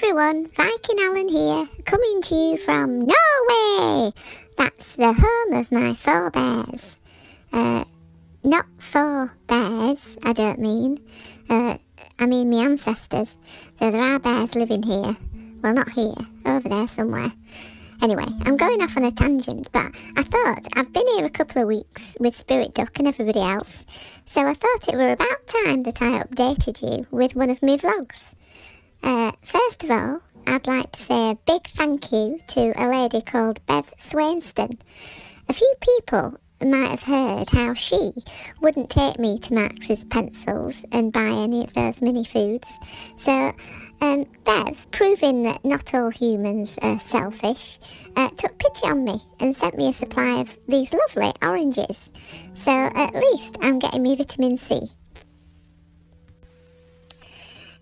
everyone, Viking Alan here, coming to you from Norway. That's the home of my forebears. Not forebears, I don't mean. I mean my ancestors. So there are bears living here. Well, not here, over there somewhere. Anyway, I'm going off on a tangent, but I thought, I've been here a couple of weeks with Spirit Duck and everybody else, so I thought it were about time that I updated you with one of my vlogs. First of all, I'd like to say a big thank you to a lady called Bev Swainston. A few people might have heard how she wouldn't take me to Max's Pencils and buy any of those mini foods, so Bev, proving that not all humans are selfish, took pity on me and sent me a supply of these lovely oranges. So at least I'm getting me vitamin C.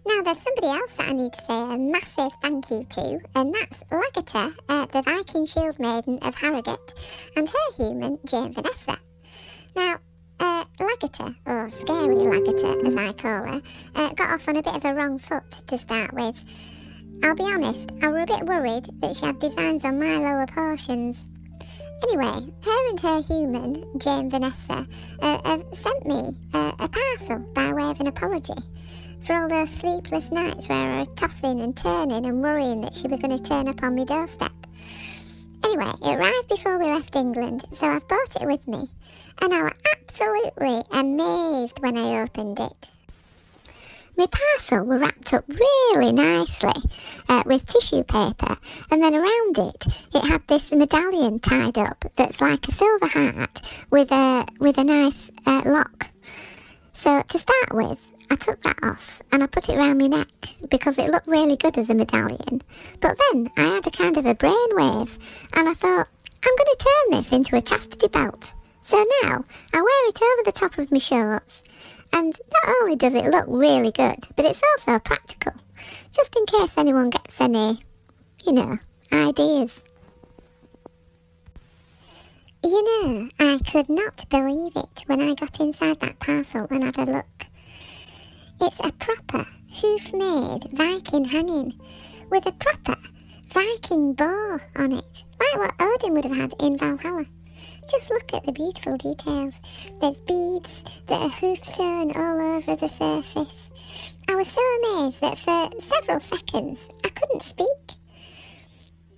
Now there's somebody else that I need to say a massive thank you to, and that's Lagertha, the Viking shield maiden of Harrogate, and her human, Jane Vanessa. Now, Lagertha, or Scary Lagertha as I call her, got off on a bit of a wrong foot to start with. I'll be honest, I were a bit worried that she had designs on my lower portions. Anyway, her and her human, Jane Vanessa, have sent me a parcel by way of an apology for all those sleepless nights where I were tossing and turning and worrying that she was going to turn up on my doorstep. Anyway, it arrived before we left England, so I've brought it with me, and I was absolutely amazed when I opened it. My parcel were wrapped up really nicely with tissue paper, and then around it had this medallion tied up that's like a silver heart with a nice lock. So to start with, I took that off and I put it round my neck because it looked really good as a medallion. But then I had a kind of a brainwave and I thought, I'm going to turn this into a chastity belt. So now I wear it over the top of my shorts, and not only does it look really good, but it's also practical, just in case anyone gets any, you know, ideas. You know, I could not believe it when I got inside that parcel and had a look. It's a proper hoof-made Viking hanging with a proper Viking bow on it, like what Odin would have had in Valhalla. Just look at the beautiful details. There's beads that are hoof-sewn all over the surface. I was so amazed that for several seconds I couldn't speak.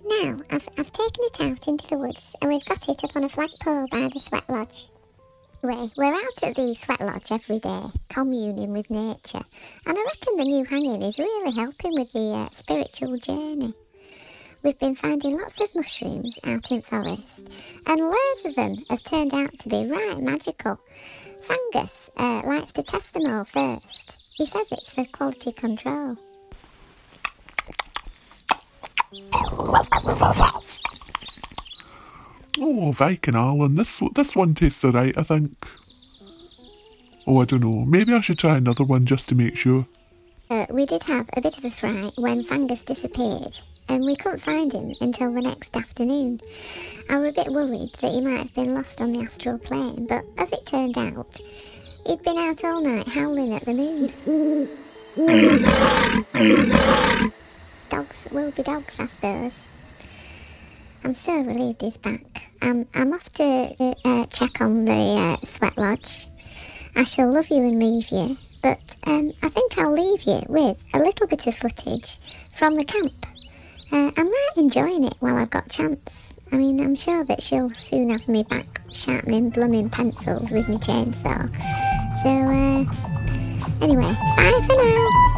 Now I've taken it out into the woods and we've got it up on a flagpole by the sweat lodge. We're out at the sweat lodge every day, communing with nature, and I reckon the new hanging is really helping with the spiritual journey. We've been finding lots of mushrooms out in forest, and loads of them have turned out to be right magical. Fungus likes to test them all first. He says it's for quality control. Oh, Viking Alan, this one tastes alright, I think. Oh, I don't know, maybe I should try another one just to make sure. We did have a bit of a fright when Fungus disappeared, and we couldn't find him until the next afternoon. I were a bit worried that he might have been lost on the astral plane, but as it turned out, he'd been out all night howling at the moon. Dogs will be dogs, I suppose. I'm so relieved he's back. I'm off to check on the sweat lodge. I shall love you and leave you, but I think I'll leave you with a little bit of footage from the camp. I'm right enjoying it while I've got chance. I mean, I'm sure that she'll soon have me back sharpening blooming pencils with my chainsaw. So, anyway, bye for now.